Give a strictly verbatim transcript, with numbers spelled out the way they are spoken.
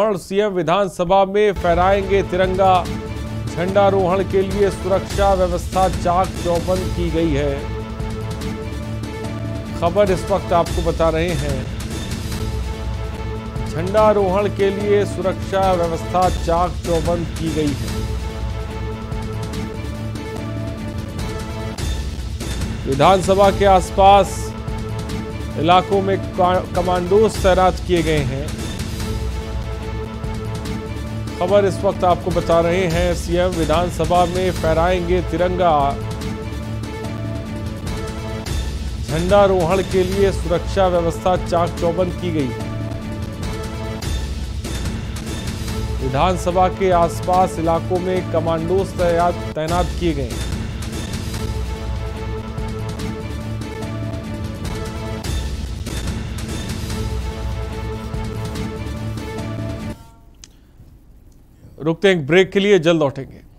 और सीएम विधानसभा में फहराएंगे तिरंगा। झंडारोहण के लिए सुरक्षा व्यवस्था चाक चौबंद की गई है। खबर इस वक्त आपको बता रहे हैं, झंडारोहण के लिए सुरक्षा व्यवस्था चाक चौबंद की गई है। विधानसभा के आसपास इलाकों में कमांडोज तैनात किए गए हैं। खबर इस वक्त आपको बता रहे हैं, सीएम विधानसभा में फहराएंगे तिरंगा। झंडारोहण के लिए सुरक्षा व्यवस्था चाक चौबंद की गई। विधानसभा के आसपास इलाकों में कमांडोज तैनात किए गए हैं। रुकते हैं ब्रेक के लिए, जल्द लौटेंगे।